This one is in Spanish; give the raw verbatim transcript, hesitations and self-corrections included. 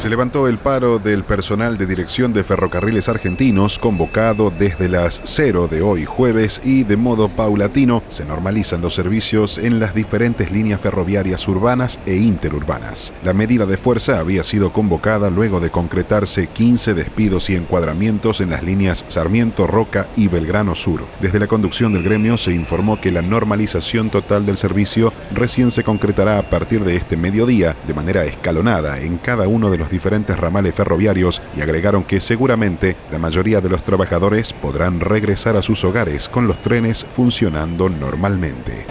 Se levantó el paro del personal de Dirección de Ferrocarriles Argentinos, convocado desde las cero de hoy jueves, y de modo paulatino se normalizan los servicios en las diferentes líneas ferroviarias urbanas e interurbanas. La medida de fuerza había sido convocada luego de concretarse quince despidos y encuadramientos en las líneas Sarmiento, Roca y Belgrano Sur. Desde la conducción del gremio se informó que la normalización total del servicio recién se concretará a partir de este mediodía, de manera escalonada en cada uno de los diferentes ramales ferroviarios, y agregaron que seguramente la mayoría de los trabajadores podrán regresar a sus hogares con los trenes funcionando normalmente.